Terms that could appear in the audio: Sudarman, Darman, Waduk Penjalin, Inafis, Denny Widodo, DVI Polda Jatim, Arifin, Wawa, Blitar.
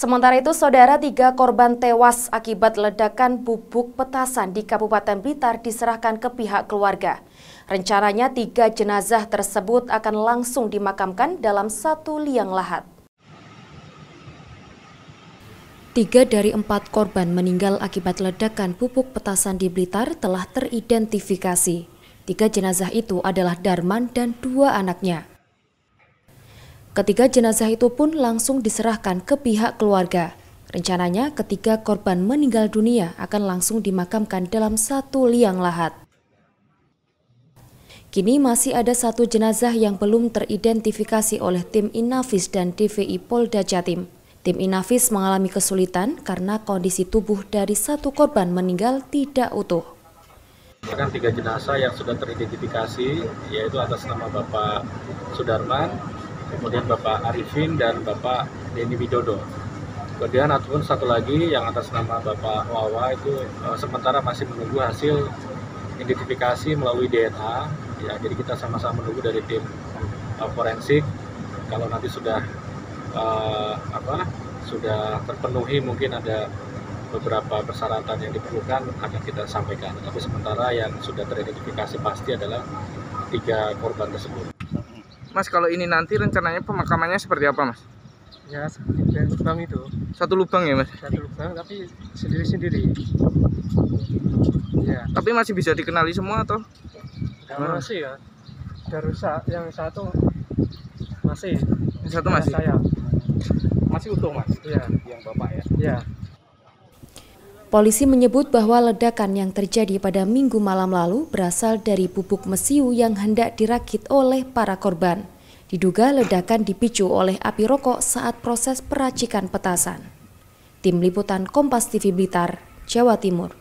Sementara itu, saudara, 3 korban tewas akibat ledakan bubuk petasan di Kabupaten Blitar diserahkan ke pihak keluarga. Rencananya 3 jenazah tersebut akan langsung dimakamkan dalam 1 liang lahat. 3 dari 4 korban meninggal akibat ledakan bubuk petasan di Blitar telah teridentifikasi. 3 jenazah itu adalah Darman dan 2 anaknya. Ketiga jenazah itu pun langsung diserahkan ke pihak keluarga. Rencananya ketiga korban meninggal dunia akan langsung dimakamkan dalam 1 liang lahat. Kini masih ada 1 jenazah yang belum teridentifikasi oleh tim Inafis dan DVI Polda Jatim. Tim Inafis mengalami kesulitan karena kondisi tubuh dari 1 korban meninggal tidak utuh. Bahkan 3 jenazah yang sudah teridentifikasi, yaitu atas nama Bapak Sudarman, kemudian Bapak Arifin dan Bapak Denny Widodo. Kemudian ataupun 1 lagi yang atas nama Bapak Wawa itu sementara masih menunggu hasil identifikasi melalui DNA. Ya, jadi kita sama-sama menunggu dari tim forensik. Kalau nanti sudah terpenuhi, mungkin ada beberapa persyaratan yang diperlukan akan kita sampaikan. Tapi sementara yang sudah teridentifikasi pasti adalah 3 korban tersebut. Mas, kalau ini nanti rencananya pemakamannya seperti apa, Mas? Ya, seperti lubang itu. 1 lubang ya, Mas? 1 lubang, tapi sendiri-sendiri. Ya. Tapi masih bisa dikenali semua atau? Ya, masih ya. Udah rusak, yang 1 masih. Yang 1 masih? Saya. Masih utuh, Mas? Ya. Yang Bapak ya? Ya. Polisi menyebut bahwa ledakan yang terjadi pada Minggu malam lalu berasal dari bubuk mesiu yang hendak dirakit oleh para korban. Diduga ledakan dipicu oleh api rokok saat proses peracikan petasan. Tim Liputan Kompas TV Blitar, Jawa Timur.